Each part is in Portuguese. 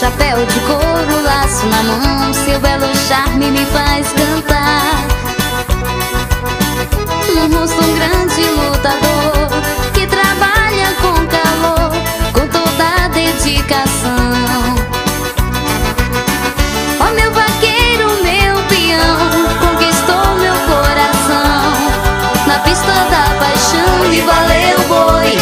chapéu de couro, laço na mão, seu belo charme me faz cantar. Um rosto, um grande lutador, que trabalha com calor, com toda a dedicação. Ó meu vaqueiro, meu peão, conquistou meu coração na pista da paixão e valeu boi.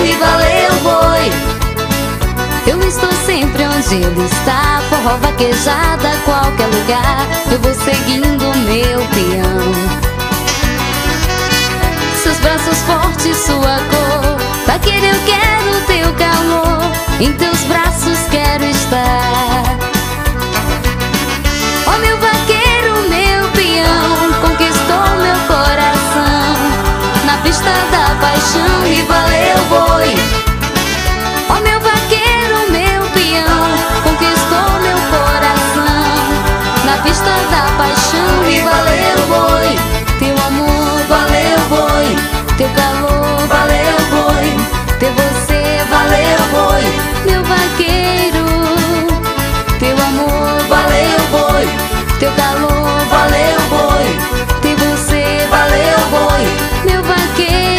E valeu boi. Eu estou sempre onde ele está, forró vaquejada, qualquer lugar eu vou seguindo meu peão. Seus braços fortes, sua cor, vaqueiro eu quero teu calor, em teus braços quero estar. Ó meu vaqueiro, meu peão, conquistou meu coração na pista da paixão e valeu boi. Ó meu vaqueiro, meu peão, conquistou meu coração na pista da paixão e valeu boi. Teu amor, valeu boi, teu calor, valeu boi, teu você, valeu boi, meu vaqueiro. Teu amor, valeu boi, teu calor, valeu boi, teu você, valeu boi, meu vaqueiro.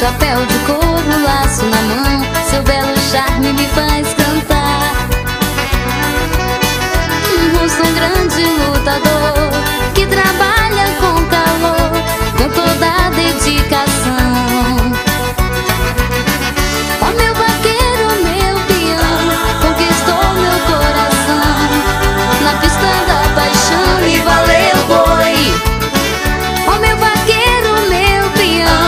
Chapéu de couro, laço na mão, seu belo charme me faz cantar. Um rosto, um grande lutador, que trabalha com calor, com toda a dedicação. Ó meu vaqueiro, meu peão, conquistou meu coração na pista da paixão e valeu boi. Ó meu vaqueiro, meu peão,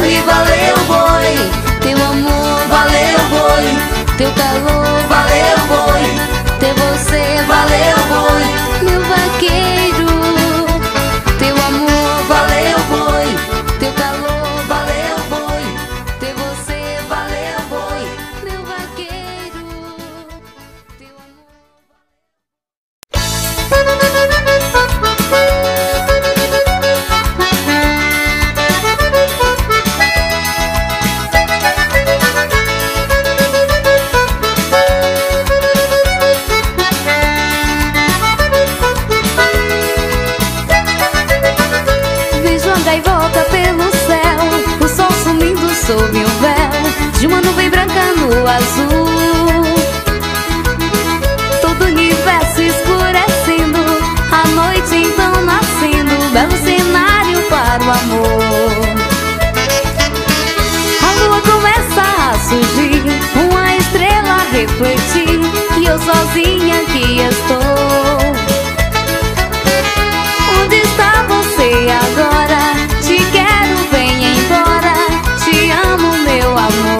e valeu boi. Teu amor, valeu boi, teu calor, valeu boi, teu você, valeu boi, meu vaqueiro. Teu amor, valeu boi, teu calor, valeu boi, teu você, valeu boi, meu vaqueiro. Teu amor. Sob um véu de uma nuvem branca no azul, todo o universo escurecendo, a noite então nascendo, um belo cenário para o amor. A lua começa a surgir, uma estrela a refletir, e eu sozinha aqui estou. Onde está você agora? Te quero, venha embora, te amo, meu amor.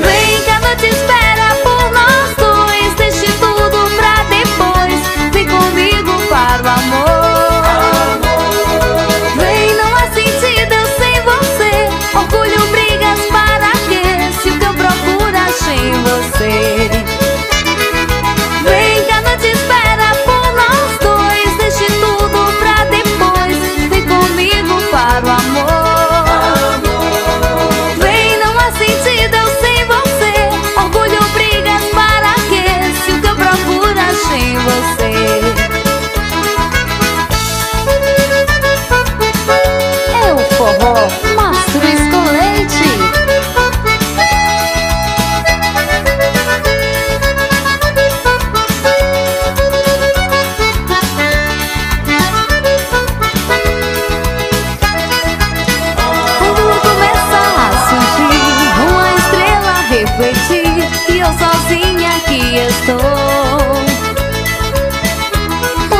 Vem que ela te espera por nós dois, deixe tudo pra depois, vem comigo para o amor. Vem, não há sentido eu sem você, orgulho, brigas, para quê? Se o que eu procuro acho em você. Vem que ela te espera por nós dois, deixe tudo pra depois, vem comigo para o amor.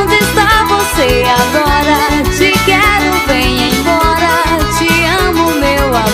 Onde está você agora? Te quero, venha embora, te amo, meu amor.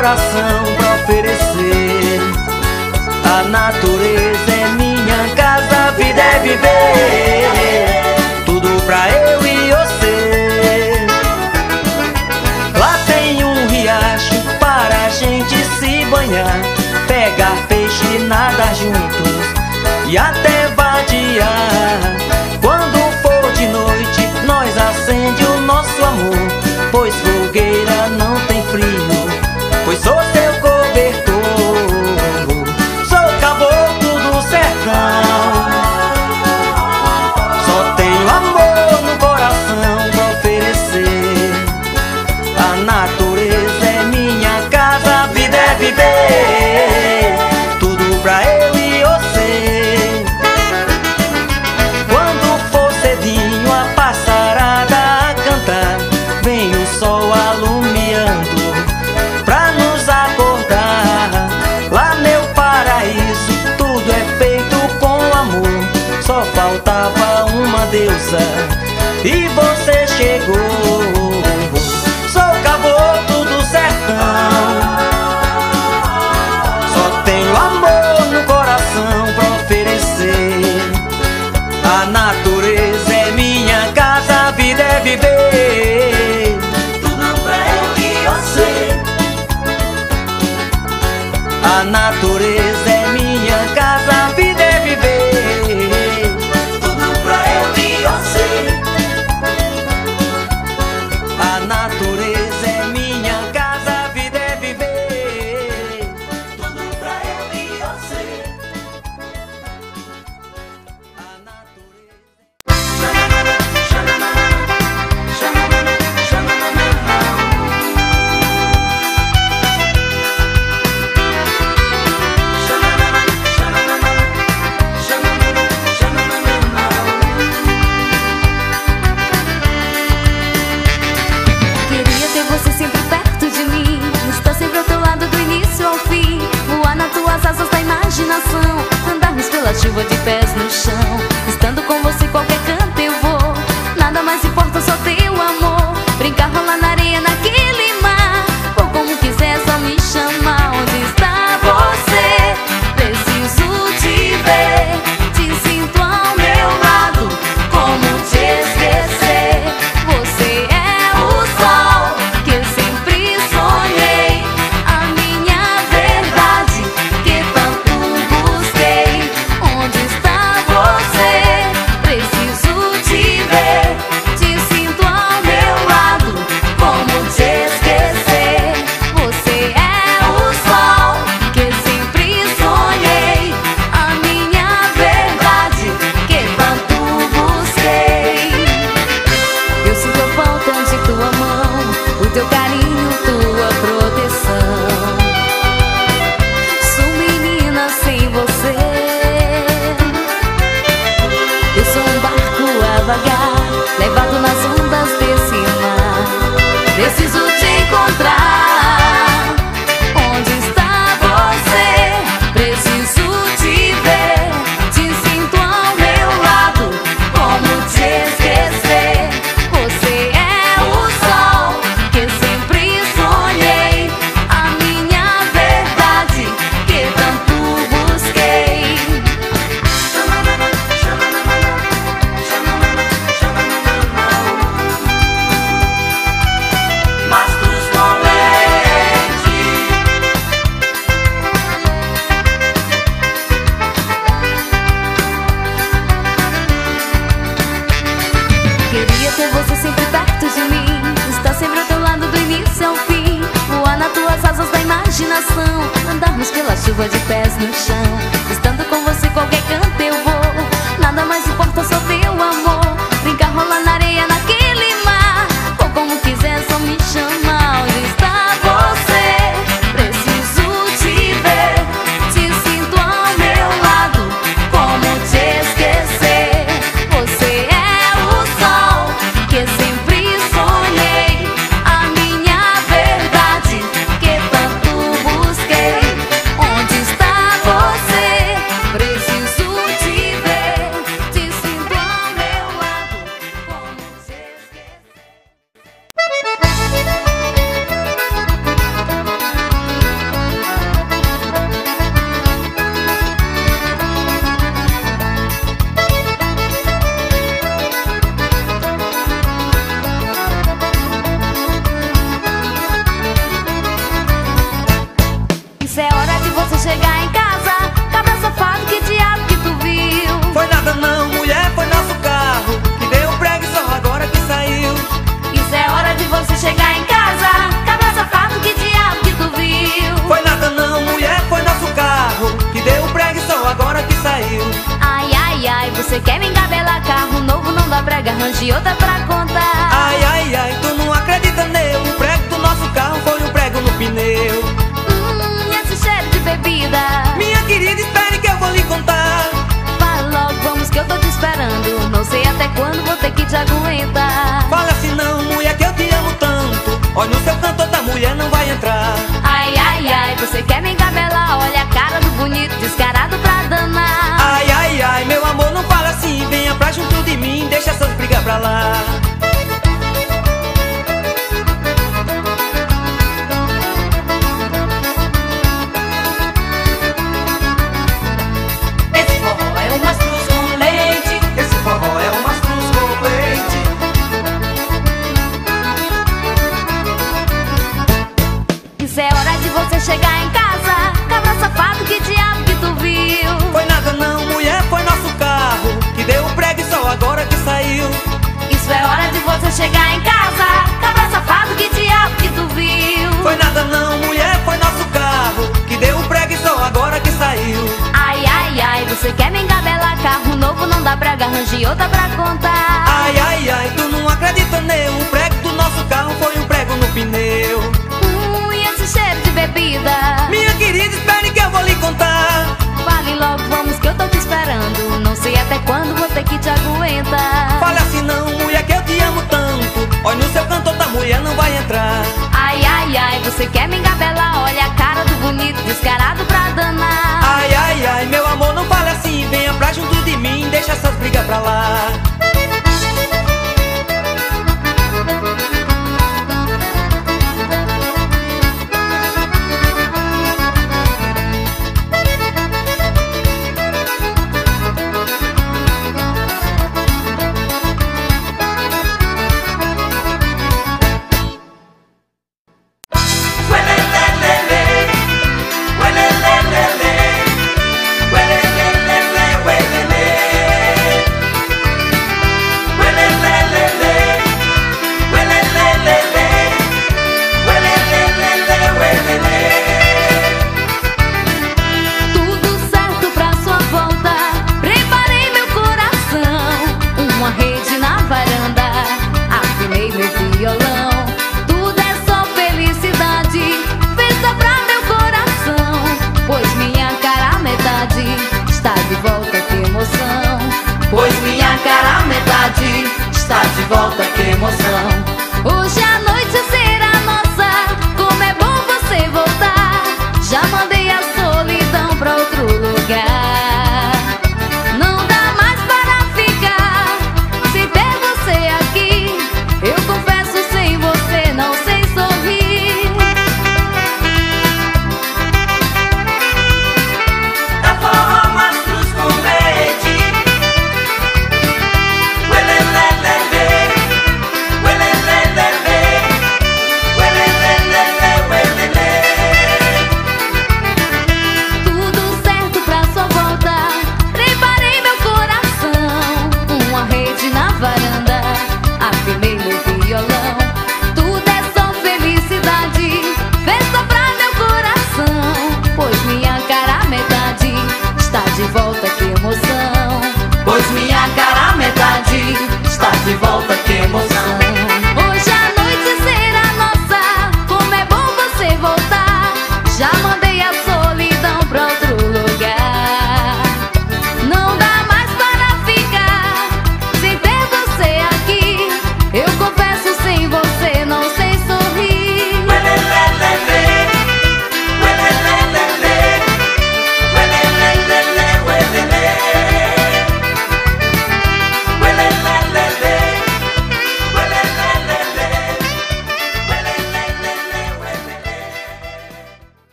coração pra oferecer. A natureza é minha casa, a vida é viver. Tudo pra eu e você. Lá tem um riacho para a gente se banhar, pegar peixe e nadar juntos e até vadiar. Quando for de noite, nós acende o nosso amor, pois fogueira não tem frio, pois sou teu cobertor. Sou caboclo do sertão, só tenho amor no coração pra oferecer. A natureza é minha casa, a vida é viver. Tudo pra eu e você. Quando for cedinho a passarada a cantar, vem o sol alumiando pra nos acordar. Lá meu paraíso tudo é feito com amor, só faltava uma deusa e você chegou. Sou caboclo do sertão, só tenho amor no coração pra oferecer. A natureza é minha casa, a vida é viver. Tudo pra eu e você. A natureza é minha casa, a vida é viver. Tudo pra eu e você. A natureza é minha casa, a vida é viver. Tudo pra eu e você. A natureza. Queria ter você sempre perto de mim, estar sempre ao teu lado do início ao fim, voar nas tuas asas da imaginação, andarmos pela chuva de pés no chão. Estando com você qualquer canto eu vou, nada mais importa, só teu amor. Brincar, rolar na areia, naquele mar, ou como quiser, só me chamar. Onde está você? Preciso te ver, te sinto ao meu lado, como te esquecer? Você é o sol que eu sempre sonhei, a minha verdade que tanto busquei. Onde está você? Preciso te ver, te sinto ao meu lado, como te esquecer? Você é o sol que eu sempre sonhei, a minha verdade que tanto busquei. Eu sinto a falta de tua mão, o teu carinho, tua proteção. Sou menina sem você, eu sou um barco a vagar, levado nas ondas desse mar. Preciso te encontrar. Onde está você? Preciso te ver, te sinto ao meu lado, como te esquecer? Você é o sol que eu sempre sonhei, a minha verdade que tanto busquei. Mastros dolentes, Queria ter você sempre perto de mim, estar sempre ao teu lado do início ao fim, voar nas tuas asas da imaginação, andarmos pela chuva de pés no chão. Estando com você qualquer canto eu vou, nada mais importa, só teu amor. Brincar, rolar na areia, naquele mar, ou como quiser, só me chamar. Onde está você? Preciso te ver, te sinto ao meu lado, como te esquecer? Você é o sol que eu sempre sonhei, a minha verdade que tanto busquei. Onde está você? mano, de outra pra contar. Ai, ai, ai, tu não acredita nele. O prego do nosso carro foi um prego no pneu. Esse cheiro de bebida. Minha querida, espere que eu vou lhe contar. Vai logo, vamos que eu tô te esperando. Não sei até quando vou ter que te aguentar. Fala assim não, mulher, que eu te amo tanto. Olha no seu canto, outra mulher não vai entrar. Ai, ai, ai, você quer me engabelar? Olha a cara do bonito, descarado pra danar. Ai, ai, ai, meu amor, não fala assim. Venha pra junto de mim, deixa essas brigas pra lá. Chegar em casa, cabra safado, que diabo que tu viu? Foi nada não, mulher, foi nosso carro que deu o prego e só agora que saiu. Isso é hora de você chegar em casa, cabra safado, que diabo que tu viu? Foi nada não, mulher, foi nosso carro que deu o prego e só agora que saiu. Ai, ai, ai, você quer me engabelar? Carro novo não dá brega, arranje outra pra contar. Ai, ai, ai, tu não acredita nele. O prego do nosso carro foi um prego no pneu. Cheiro de bebida. Minha querida, espere que eu vou lhe contar. Fale logo, vamos que eu tô te esperando. Não sei até quando vou ter que te aguentar. Fala assim não, mulher, que eu te amo tanto. Olha no seu canto, outra mulher não vai entrar. Ai, ai, ai, você quer me engabelar? Olha a cara do bonito, descarado pra danar. Ai, ai, ai, meu amor, não fale assim. Venha pra junto de mim, deixa essas brigas pra lá. Well,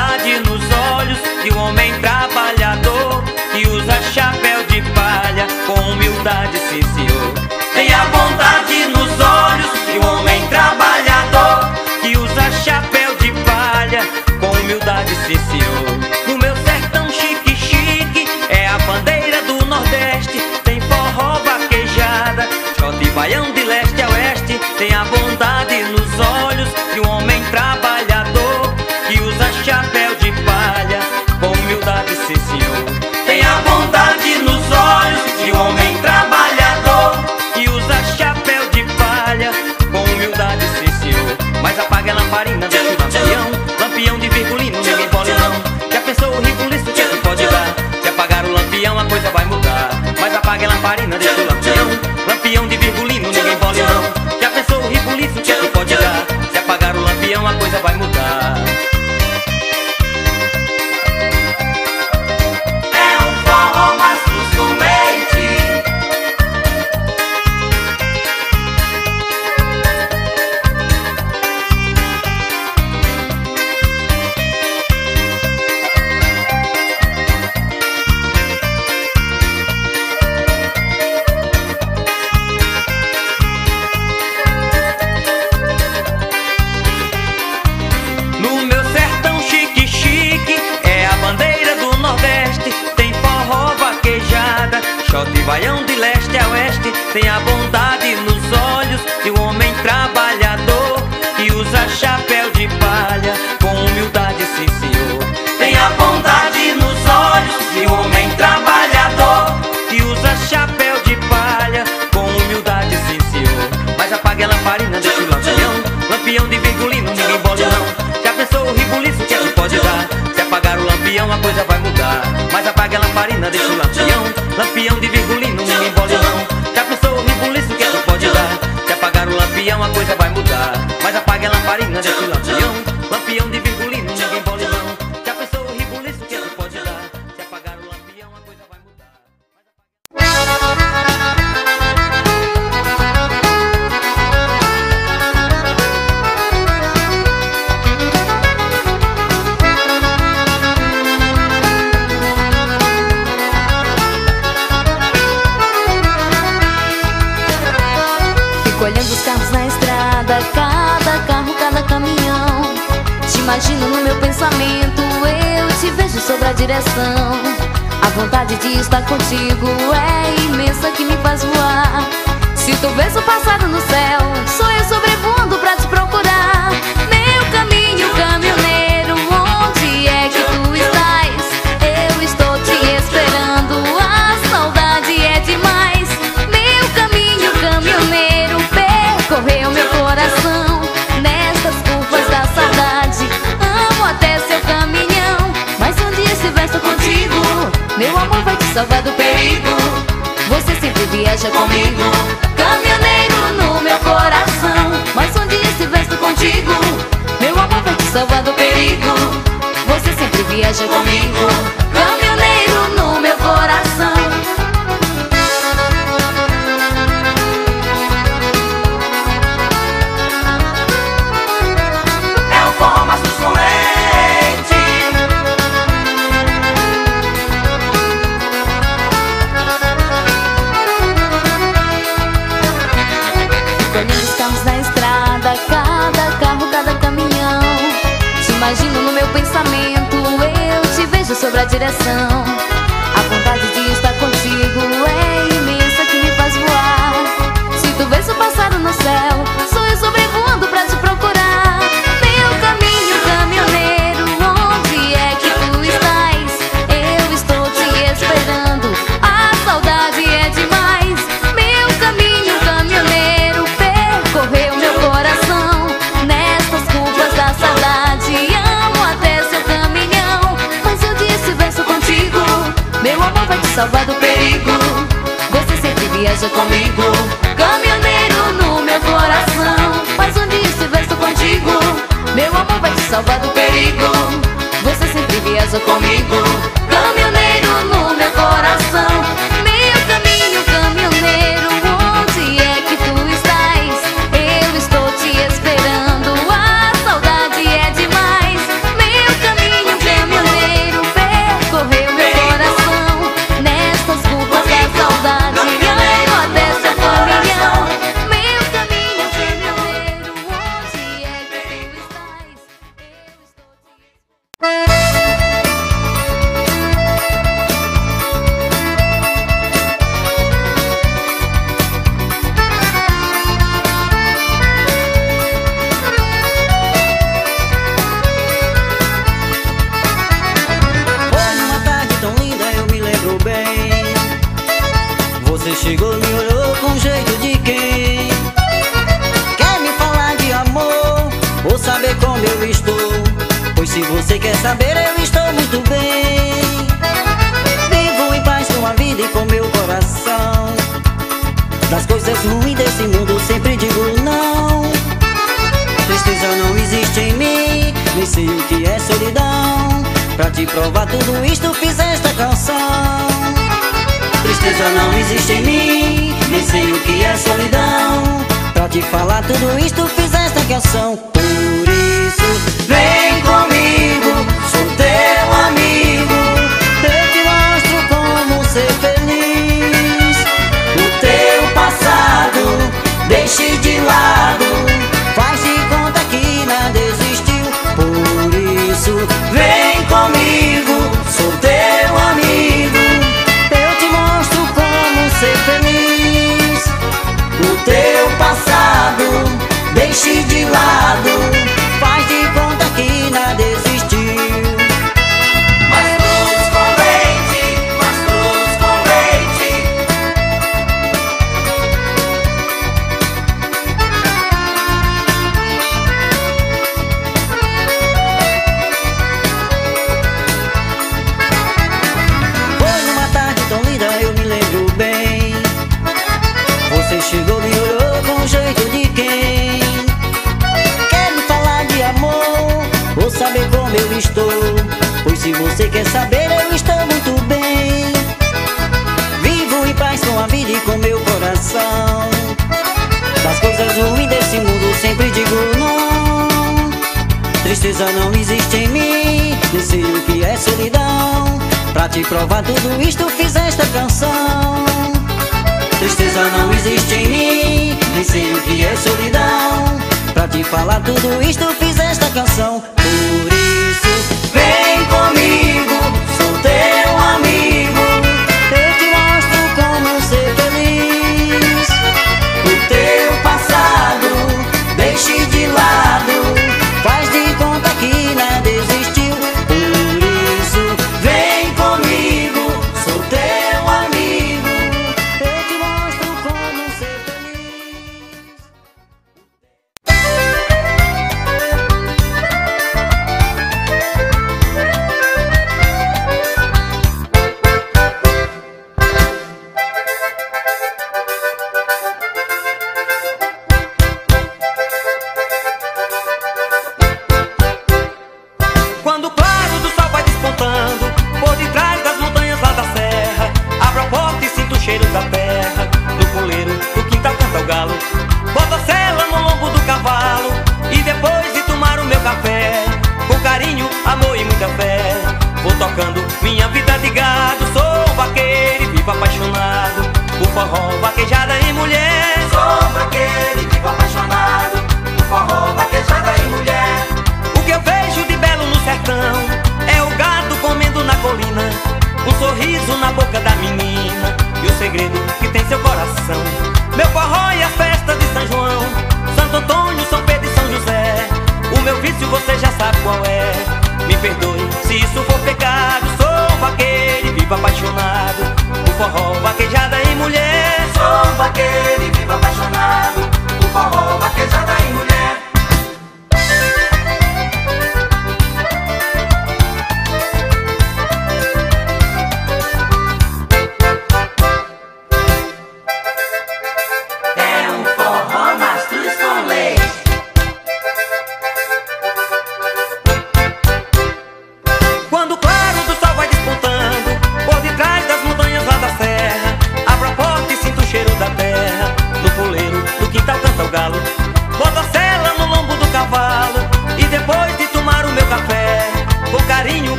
humildade nos olhos de um homem trabalhador que usa chapéu de palha com humildade, sim senhor. Tem a bondade nos olhos de um homem trabalhador que usa chapéu de palha com humildade, sim senhor. No meu sertão chique-chique é a bandeira do Nordeste, tem forró, vaquejada, shot e baião de leste a oeste. Tem a bondade nos olhos de um homem trabalhador que usa chapéu de palha com humildade, sim senhor. Tem a bondade nos olhos de um homem trabalhador que usa chapéu de palha com humildade, sim senhor. Mas apaga a lamparina, deixa o lampião, lampião de virgulino, ninguém pode não. Já pensou o riculista, o que pode dar? Se apagar o lampião a coisa vai mudar. Mas apaga a lamparina, deixa o lampião, lampião de virgulino, ninguém pode não. Já pensou o riculista, o que pode dar? Se apagar o lampião a coisa vai mudar. De baião de leste a oeste, tem a bondade nos olhos de um homem trabalhador que usa chapéu de palha com humildade, sim senhor. Tem a bondade nos olhos de um homem trabalhador que usa chapéu de palha com humildade, sim senhor. Mas apague a lamparina, deixa o lampião, lampião de virgulino, ninguém pode não. Já pensou o ribuliço, o que é que pode dar? Se apagar o lampião a coisa vai mudar. Mas apague a lamparina, deixa o lampião, lampião de virgulino, ninguém pode não. Já pensou o ribuliço, o que é que pode dar? Se apagar o lampião a coisa vai mudar. Mas apague a lamparina, deixa o lampião, lampião de virgulino, ninguém pode não. Já pensou o ribuliço, o que é que pode dar? Se apagar o lampião a coisa vai Imagino no meu pensamento, eu te vejo sobre a direção. A vontade de estar contigo é imensa que me faz voar. Se tu vês o passado no céu, sou eu sobrevoando pra te procurar. Meu caminho, caminhoneiro, onde é que tu estás? Eu estou te esperando, a saudade é demais. Meu caminho, caminhoneiro, percorreu meu coração. Nessas curvas da saudade até seu caminhão, mas um dia estiver só contigo, meu amor vai te salvar do perigo. Você sempre viaja comigo, caminhoneiro no meu coração. Mas um dia estiver só contigo, meu amor vai te salvar do perigo. Você sempre viaja comigo, caminhoneiro no meu coração. Imagino no meu pensamento, eu te vejo sobre a direção. A vontade de estar contigo é imensa que me faz voar. Se tu vês o passado no céu, sou eu sobrevoando pra te procurar. Meu caminho, caminhoneiro, onde é que tu estás? Eu estou te esperando, a saudade é demais. Meu caminho, caminhoneiro, percorreu meu coração. Nessas curvas da saudade, meu amor vai te salvar do perigo. Você sempre viaja comigo, caminhoneiro no meu coração. Mas um dia estiver só contigo, meu amor vai te salvar do perigo. Você sempre viaja comigo, caminhoneiro no meu coração. Meu caminho, caminhoneiro, onde é que tu estás? Eu estou te esperando, a saudade é demais. Meu caminho, você chegou, me olhou com jeito de quem quer me falar de amor ou saber como eu estou. Pois se você quer saber, eu estou muito bem. Vivo em paz com a vida e com meu coração. Das coisas ruins desse mundo sempre digo não. Tristeza não existe em mim, nem sei o que é solidão. Pra te provar tudo isto fiz esta canção. Tristeza não existe em mim, nem sei o que é solidão. Pra te falar tudo isto fiz esta canção. Por isso vem comigo, sou teu amigo. Eu te mostro como ser feliz. O teu passado deixe de lado, faz de conta que nada existiu. Por isso vem comigo, sou teu amigo. Teu passado deixe de lado, faz de conta que nada existiu. Mais luz com leite, mais luz com leite. Foi numa tarde tão linda, eu me lembro bem. Você chegou, me olhou com jeito de quem quer me falar de amor ou saber como eu estou. Pois se você quer saber, eu estou muito bem. Vivo em paz com a vida e com meu coração. Das coisas ruins desse mundo sempre digo não. Tristeza não existe em mim, nem sei o que é solidão. Pra te provar tudo isto fiz esta canção. Tristeza não existe em mim, nem sei o que é solidão. Pra te falar tudo isto fiz esta canção. Por isso vem comigo, sou teu amigo. Eu te mostro como ser feliz. O teu passado deixe de lado, faz de conta que nada existiu. Por isso vem comigo, sou teu amigo.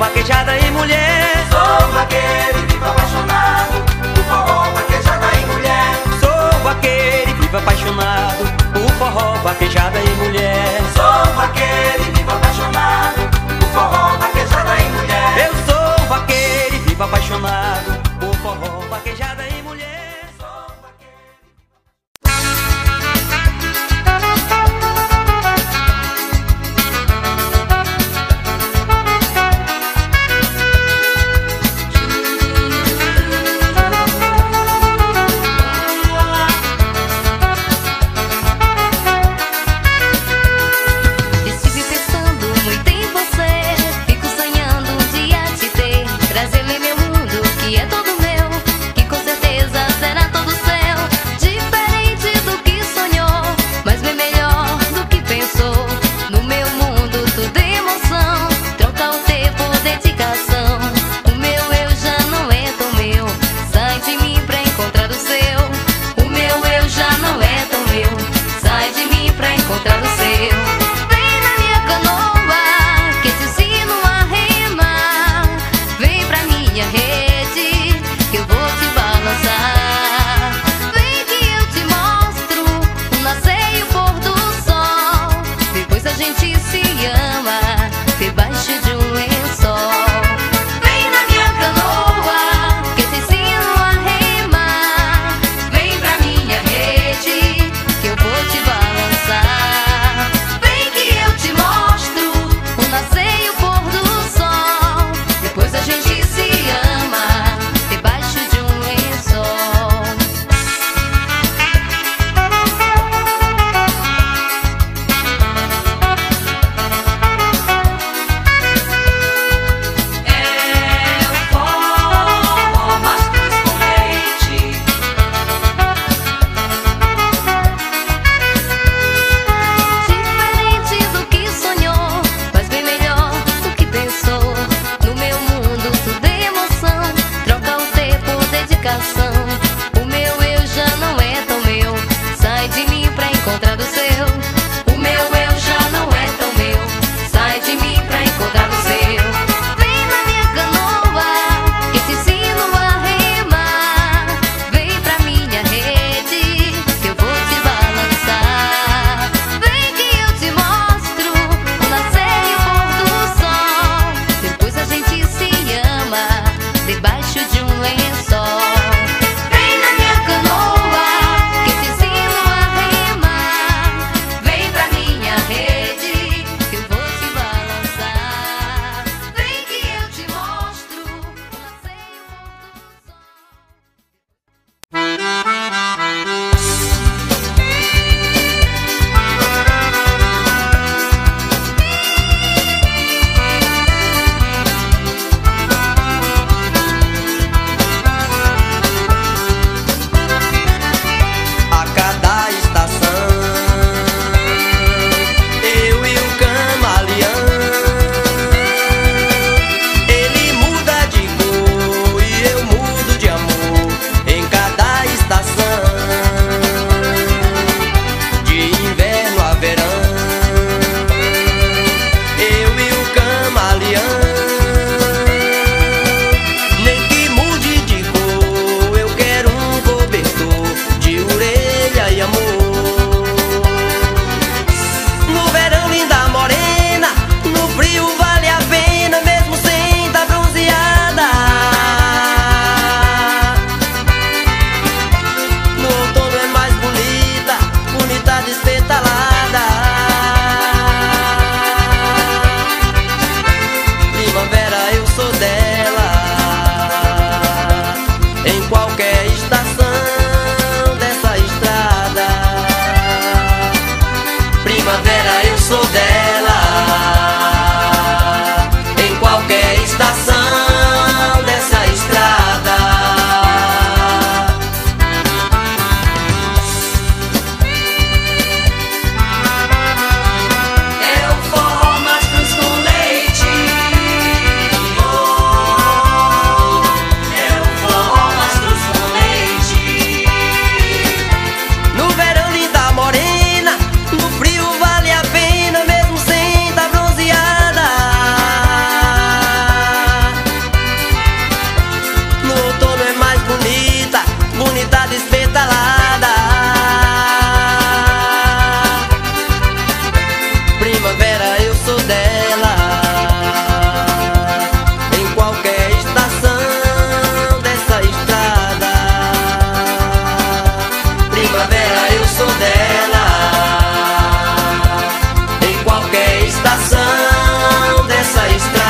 vaquejada em mulher. Sou vaqueiro e vivo apaixonado por forró, vaquejada em mulher. Sou vaqueiro e vivo apaixonado por forró, vaquejada em mulher. Sou vaqueiro e vivo apaixonado por forró, vaquejada em mulher. Eu sou vaqueiro e vivo apaixonado por forró, vaquejada em mulher. dela, em qualquer estação dessa estrada. Primavera eu sou dela, em qualquer estação dessa estrada.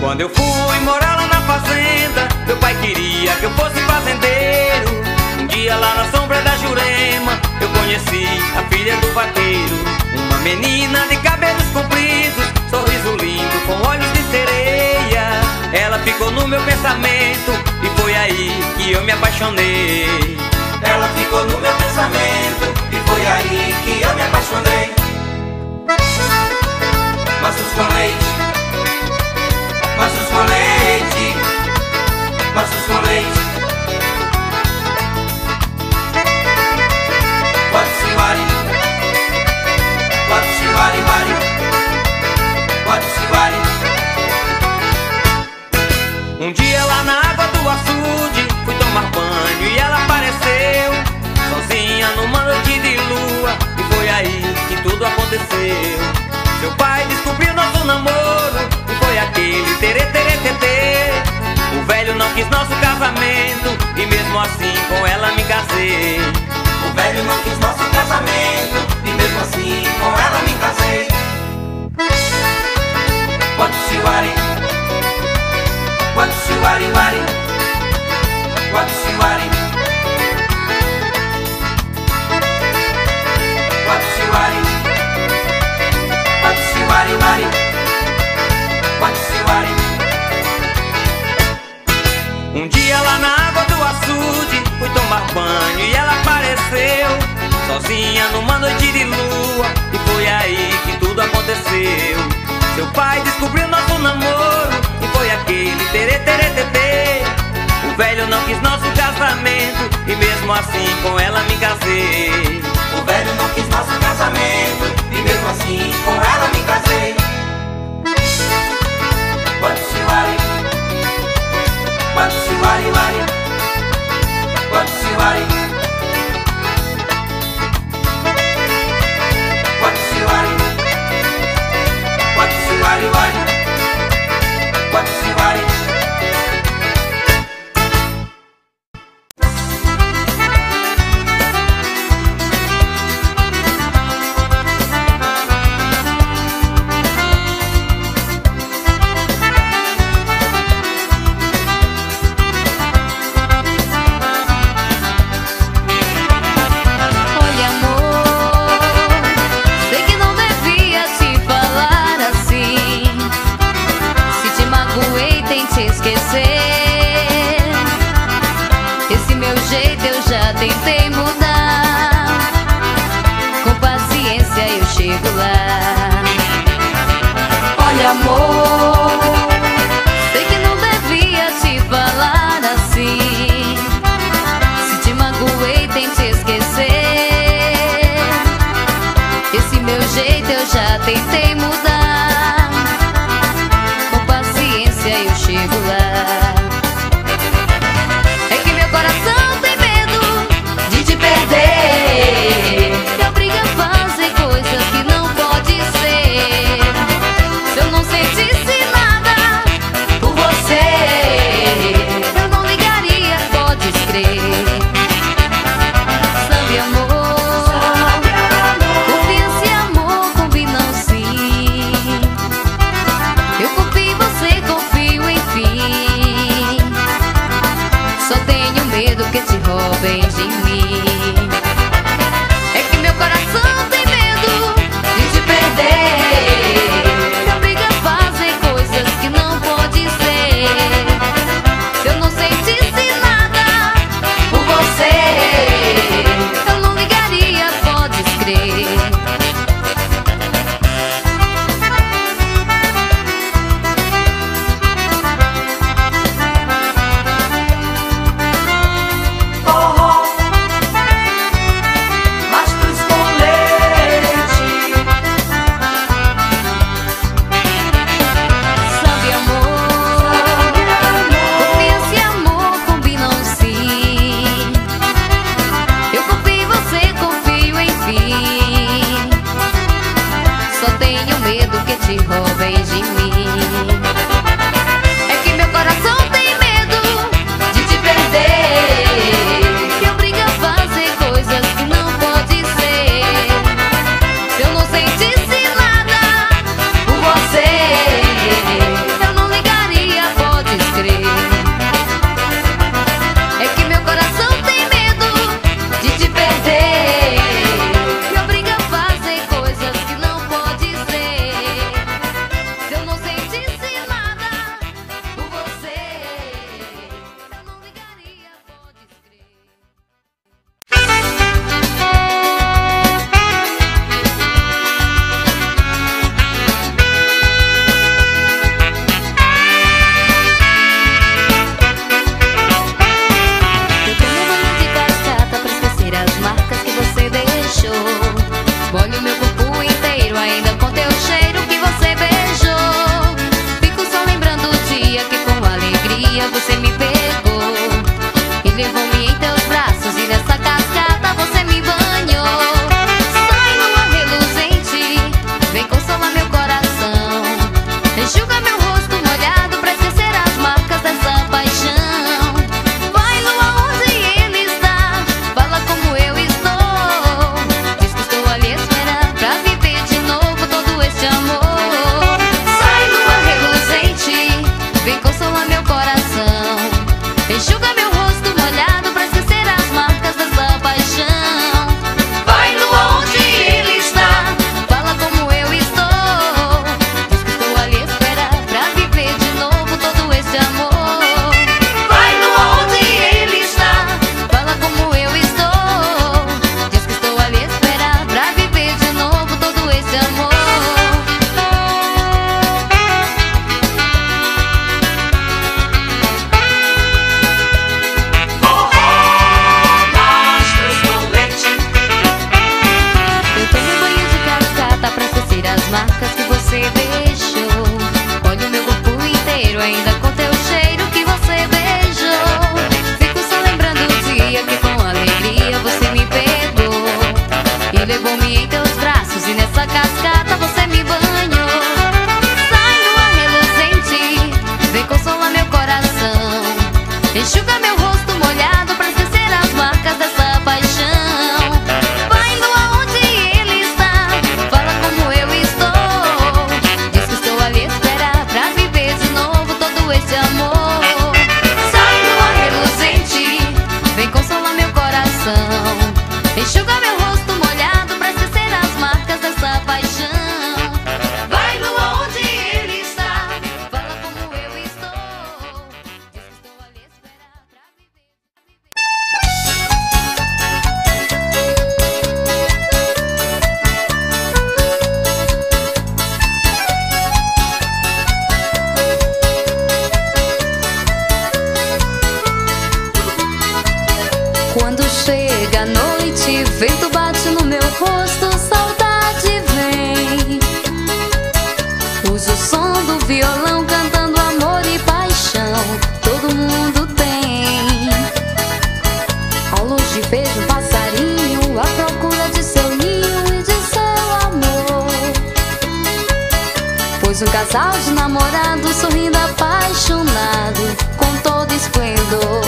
Quando eu fui morar lá na fazenda, meu pai queria que eu fosse fazendeiro. Um dia lá na sombra da Jurema, eu conheci a filha do vaqueiro. Uma menina de cabelos compridos, sorriso lindo com olhos de sereia. Ela ficou no meu pensamento e foi aí que eu me apaixonei. Ela ficou no meu pensamento e foi aí que eu me apaixonei. Maços com leite, maços com leite, maços com leite. Pode se vale, vale, pode se vale. Um dia lá na água do açude, fui tomar banho e ela apareceu, sozinha numa noite de lua, e foi aí que tudo aconteceu. Seu pai descobriu nosso namoro, foi aquele terê, terê, terê. assim com ela me casei. O velho não quis nosso casamento e mesmo assim com ela me casei. Wari wari, what's your wari? What's your wari? What's your wari wari? What's your wari? Um dia lá na água do açude fui tomar banho e ela apareceu sozinha numa noite de lua e foi aí que tudo aconteceu. Seu pai descobriu nosso namoro e foi aquele terê terê tê. O velho não quis nosso casamento e mesmo assim com ela me casei. O velho não quis nosso casamento e mesmo assim com ela me casei. Watsiwari, watsiwari wari, watsiwari, watsiwari. Wari wari, wari wari. Eu devolvi em teus braços e nessa cascata você me banhou. Saio a reluzente, vem consolar meu coração, enxuga meu rosto molhado pra esquecer as marcas dessa paixão. Vai indo aonde ele está, fala como eu estou, diz que estou ali a esperar pra viver de novo todo esse amor. Saio a reluzente, vem consolar meu coração, enxuga meu rosto molhado pra esquecer as marcas dessa paixão. Vai no onde ele está, fala como eu estou, diz que estou ali a esperar pra viver. Quando chega a noite, vento bate no meu rosto, saudade vem. Uso o som do violão cantando amor e paixão, todo mundo tem. Ao longe vejo um passarinho à procura de seu ninho e de seu amor. Pois um casal de namorados sorrindo apaixonado com todo esplendor.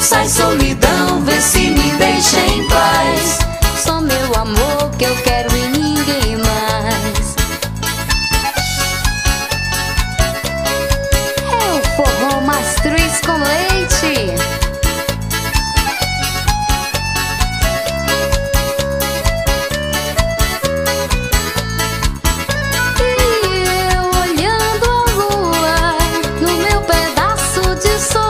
Sai solidão, vê se me deixa em paz. Só meu amor que eu quero e ninguém mais. É o forró mastruz com leite. E eu olhando a lua no meu pedaço de solidão.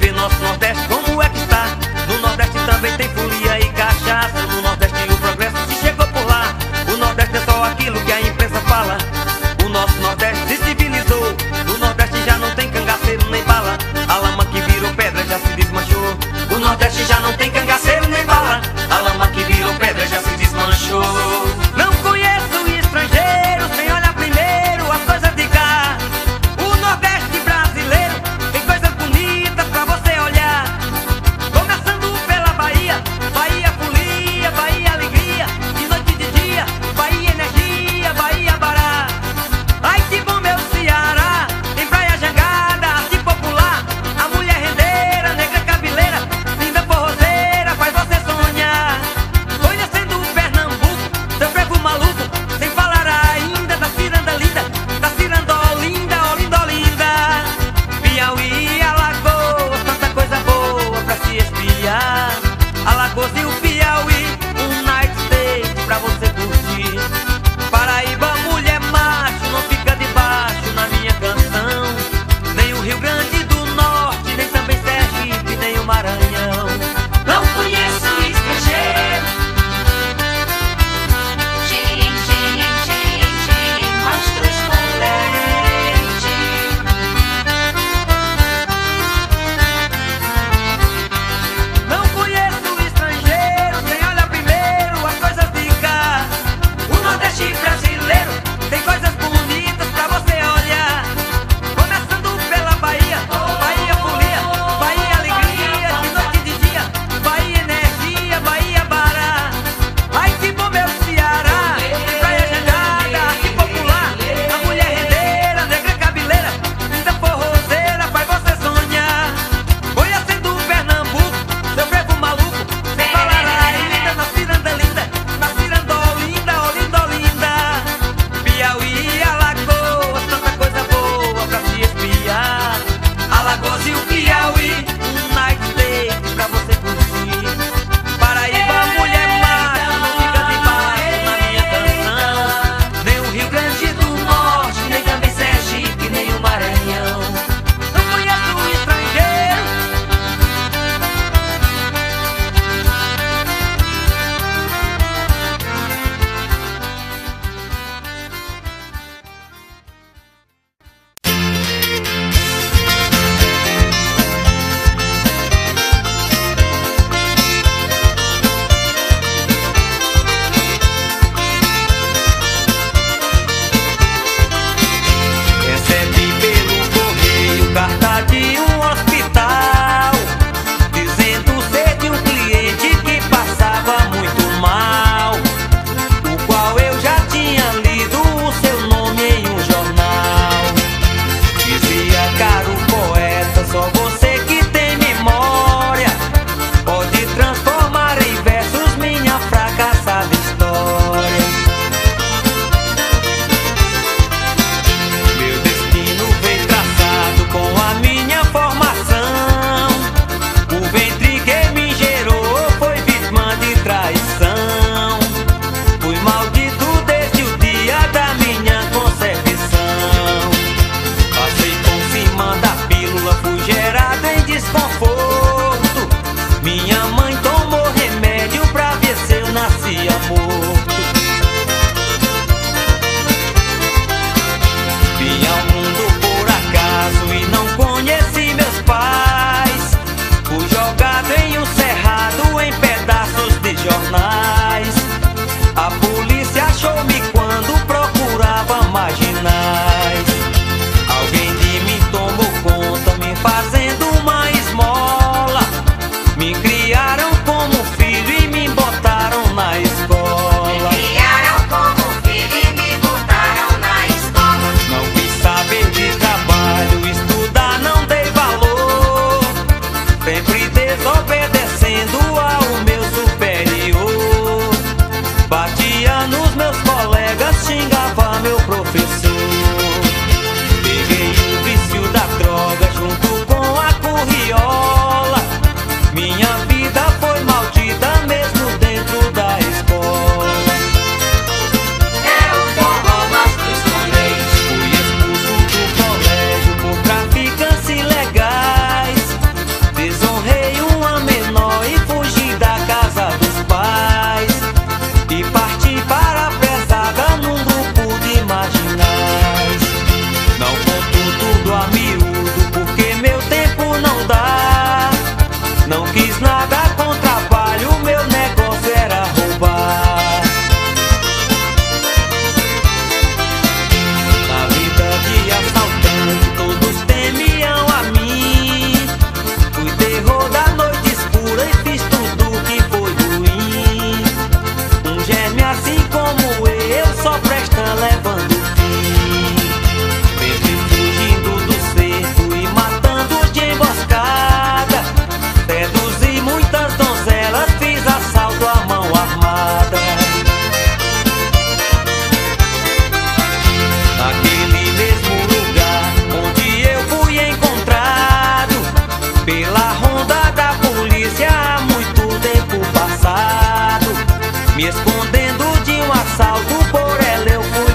ver nosso Nordeste como é que está. No Nordeste também tem folia e cachaça. No Nordeste o progresso se chegou por lá. O Nordeste é só aquilo que a imprensa fala. O nosso Nordeste se civilizou. No Nordeste já não tem cangaceiro nem bala. A lama que virou pedra já se desmanchou. O Nordeste já não tem cangaceiro nem bala. A lama que virou pedra já se desmanchou. Não conheço estrangeiro sem olhar primeiro as coisas de cá. O Nordeste brasileiro tem coisas bonitas pra você olhar. Começando pela Bahia, Bahia folia, Bahia alegria. De noite e de dia, Bahia energia, Bahia bará. Ai que bom meu Ceará, tem praia jangada, arte popular. A mulher rendeira, negra cabeleira, linda forrozeira, faz você sonhar. Conhecendo o Pernambuco, seu frevo maluco, sem falar ainda da ciranda linda, da cirandolinda, olindolinda. Piauí, Alagoas, tanta coisa boa pra se espiar. Alagoas e o Piauí, um night state pra você curtir. Paraíba, mulher macho, não fica de baixo na minha canção. Nem o Rio Grande do Norte, nem também Sergipe, nem o Maranhão. Não conheço estrangeiro. Gente, mas transparente. Não conheço o estrangeiro, sem olhar primeiro as coisas de cá. O Nordeste brasileiro tem coisas bonitas pra você olhar. Começando pela Bahia, Bahia folia, Bahia alegria, de noite e de dia, Bahia energia, Bahia bará. Ai que bom meu Ceará, tem praia jangada, arte popular. A mulher rendeira, negra cabeleira, linda forrozeira, faz você sonhar. Conhecendo o Pernambuco, seu frevo maluco, sem falar ainda na ciranda linda, na cirandolinda, olindolinda. Piauí, Alagoas, tanta coisa boa pra se espiar. Alagoas e o Piauí, um night date pra você curtir. Paraíba, mulher macho, não fica debaixo na minha canção. Nem o Rio Grande do Norte, nem também Sergipe, nem o Maranhão. Não conheço o estrangeiro. Recebi pelo correio carta de um hospital, dizendo ser de um cliente que passava muito mal, o qual eu já tinha lido o seu nome em um jornal. Dizia: caro poeta, só você que tem memória pode transformar em versos minha fracassada história. Meu destino vem traçado com a minha formação. O ventre que me gerou foi vítima de traição. Fui maldito desde o dia da minha concepção. Passei por cima da pílula, fui gerado em desconforto. Minha mãe tomou remédio pra ver se eu nascia morto. Vim ao mundo por acaso e não conheci meus pais. Fui jogado em um cerrado em pedaços de jornais. A polícia achou-me quando procurava marginais. Alguém de mim tomou conta, me fazendo uma esmola. Me criaram como filho e me botaram na escola. Criaram como filho e me botaram na escola. Não quis saber de trabalho, estudar não dei valor, sempre desobedecendo ao meu superior. Batia nos meus colegas, xingava meu professor. Peguei o vício da droga junto com a curriola. Minha vida foi maldita mesmo dentro da escola. É o forró mais transparente. Fui expulso do colégio por traficantes ilegais. pela ronda da polícia, muito tempo passado, me escondendo de um assalto, por ela eu fui